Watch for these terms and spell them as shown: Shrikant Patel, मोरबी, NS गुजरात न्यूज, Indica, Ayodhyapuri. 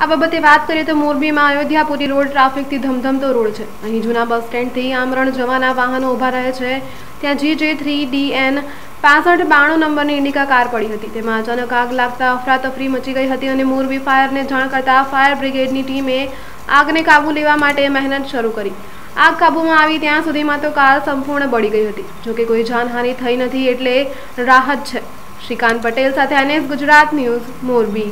आ बाबते बात करिए तो मोरबी में अयोध्यापुरी रोड ट्राफिक थी धमधमतो रोड है। अहीं जूना बस स्टेण्ड थी आमरण जवाना वाहनों उभा रहे छे। त्यां GJ 3DN 6592 नंबरनी इंडिका कार पड़ी थी। तेमां अचानक आग लगता अफरातफरी मची गई थी और मोरबी फायर ने जाण करता फायर ब्रिगेडनी टीमे आग ने काबू लेवा माटे मेहनत शुरू करी। आग काबू में आई त्यां सुधीमां तो कार संपूर्ण बळी गई थी। जो कि कोई जानहानि थई नथी एटले राहत है। श्रीकांत पटेल साथे NS गुजरात न्यूज मोरबी।